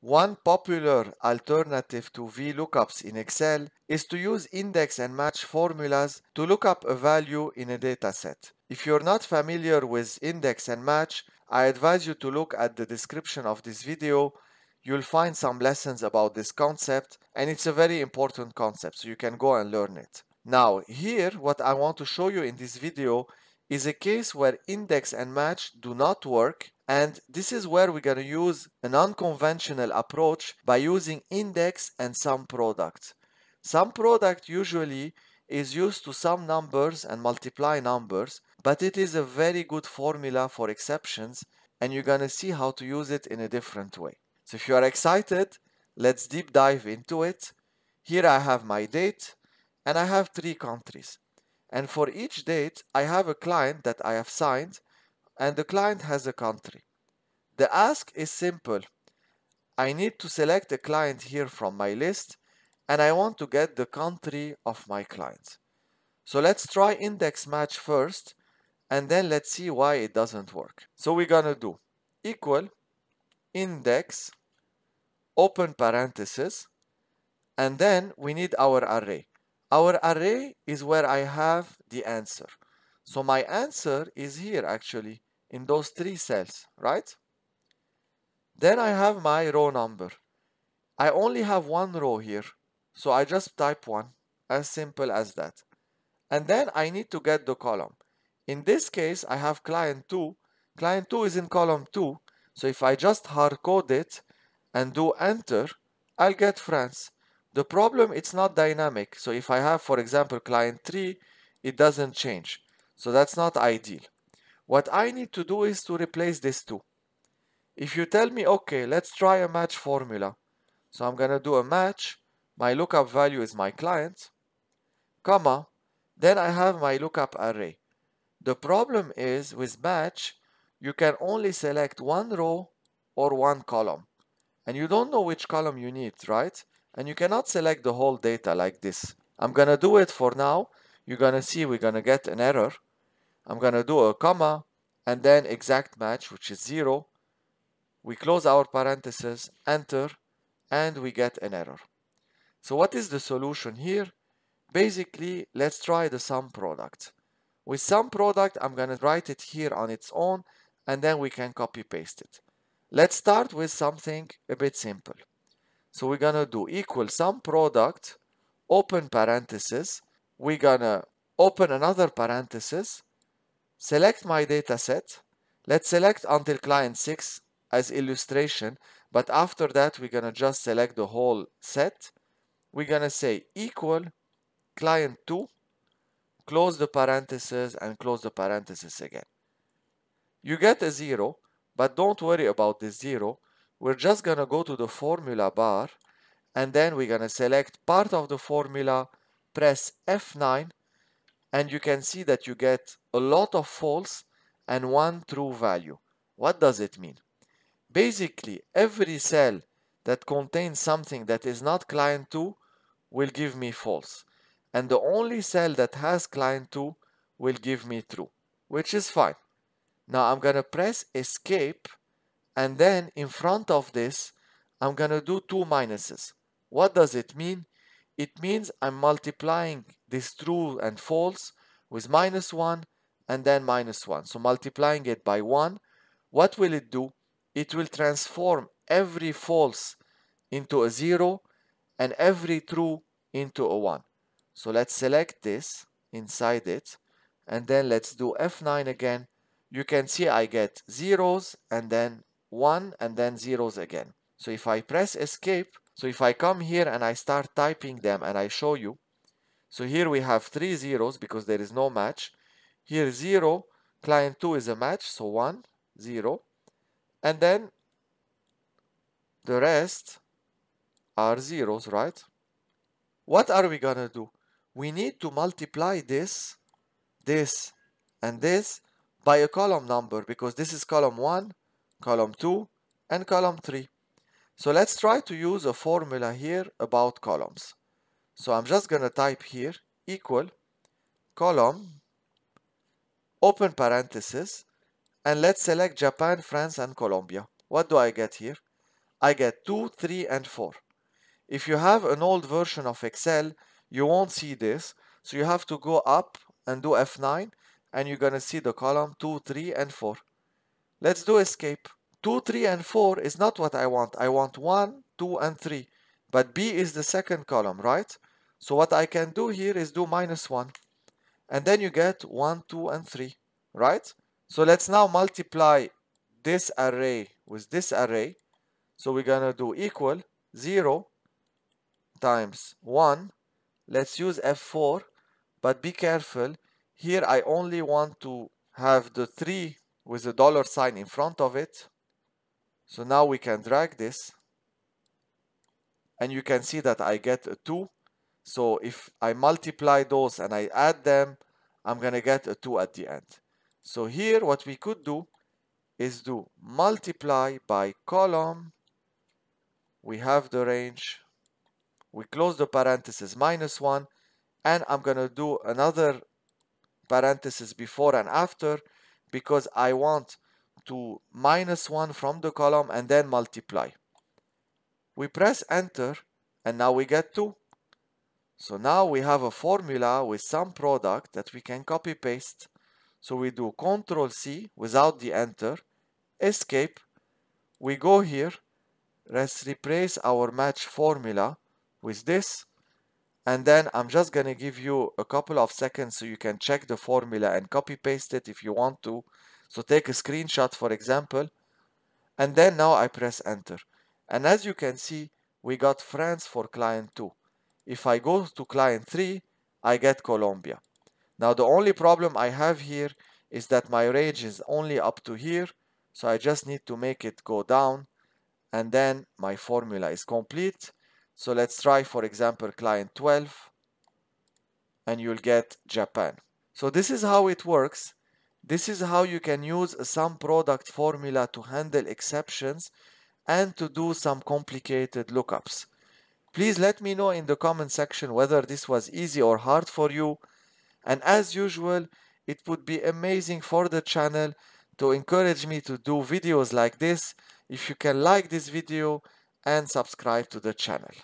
One popular alternative to VLOOKUPs in Excel is to use index and match formulas to look up a value in a dataset. If you're not familiar with index and match, I advise you to look at the description of this video. You'll find some lessons about this concept, and it's a very important concept, so you can go and learn it. Now, here, what I want to show you in this video is a case where index and match do not work, and this is where we're going to use an unconventional approach by using index and SUMPRODUCT. SUMPRODUCT usually is used to sum numbers and multiply numbers, but it is a very good formula for exceptions, and you're going to see how to use it in a different way. So if you are excited, let's deep dive into it. Here I have my date, and I have 3 countries. And for each date, I have a client that I have signed, and the client has a country. The ask is simple. I need to select a client here from my list, and I want to get the country of my client. So let's try index match first, and then let's see why it doesn't work. So we're gonna do equal index, open parenthesis, and then we need our array. Our array is where I have the answer. So my answer is here actually, in those 3 cells, right? Then I have my row number. I only have 1 row here, so I just type 1, as simple as that. And then I need to get the column. In this case, I have client 2. Client 2 is in column 2, so if I just hard code it and do enter, I'll get France. The problem, it's not dynamic. So if I have, for example, client 3, it doesn't change. So that's not ideal. What I need to do is to replace this 2. If you tell me, okay, let's try a match formula. So I'm going to do a match. My lookup value is my client, comma. Then I have my lookup array. The problem is with match, you can only select 1 row or 1 column. And you don't know which column you need, right? And you cannot select the whole data like this. I'm going to do it for now. You're going to see we're going to get an error. I'm going to do a comma and then exact match, which is 0. We close our parentheses, enter, and we get an error. So what is the solution here? Basically, let's try the sum product. With sum product, I'm going to write it here on its own, and then we can copy paste it. Let's start with something a bit simple. So we're going to do equal sum product, open parenthesis. We're going to open another parenthesis, select my data set. Let's select until client 6 as illustration. But after that, we're going to just select the whole set. We're going to say equal client 2, close the parenthesis and close the parenthesis again. You get a 0, but don't worry about this 0. We're just going to go to the formula bar, and then we're going to select part of the formula, press F9, and you can see that you get a lot of false and 1 true value. What does it mean? Basically, every cell that contains something that is not client 2 will give me false. And the only cell that has client 2 will give me true, which is fine. Now I'm going to press escape. And then in front of this, I'm going to do 2 minuses. What does it mean? It means I'm multiplying this true and false with -1 and then -1. So multiplying it by 1, what will it do? It will transform every false into a 0 and every true into a 1. So let's select this inside it, and then let's do F9 again. You can see I get 0s and then 1 and then 0s again. So if I press escape, so if I come here and I start typing them and I show you, so here we have 3 zeros because there is no match. Here 0, client 2 is a match, so 1, 0, and then the rest are zeros, right? What are we gonna do? We need to multiply this, this, and this by a column number because this is column 1, column 2, and column 3. So let's try to use a formula here about columns. So I'm just going to type here equal column, open parenthesis, and let's select Japan, France, and Colombia. What do I get here? I get 2, 3, and 4. If you have an old version of Excel, you won't see this. So you have to go up and do F9, and you're going to see the column 2, 3, and 4. Let's do escape. 2, 3, and 4 is not what I want. I want 1, 2, and 3. But B is the second column, right? So what I can do here is do -1. And then you get 1, 2, and 3, right? So let's now multiply this array with this array. So we're going to do equal 0 times 1. Let's use F4, but be careful. Here I only want to have the 3 with a dollar sign in front of it. So now we can drag this. And you can see that I get a 2. So if I multiply those and I add them, I'm going to get a 2 at the end. So here what we could do is do multiply by column. We have the range. We close the parenthesis -1. And I'm going to do another parenthesis before and after, because I want to -1 from the column and then multiply. We press enter and now we get 2. So now we have a formula with some product that we can copy paste. So we do Ctrl C without the enter, escape. We go here, let's replace our match formula with this. And then I'm just going to give you a couple of seconds so you can check the formula and copy paste it if you want to. So take a screenshot, for example. And then now I press enter. And as you can see, we got France for client 2. If I go to client 3, I get Colombia. Now the only problem I have here is that my range is only up to here. So I just need to make it go down. And then my formula is complete. So let's try, for example, client 12, and you'll get Japan. So this is how it works. This is how you can use a sum product formula to handle exceptions and to do some complicated lookups. Please let me know in the comment section whether this was easy or hard for you. And as usual, it would be amazing for the channel to encourage me to do videos like this. If you can like this video and subscribe to the channel.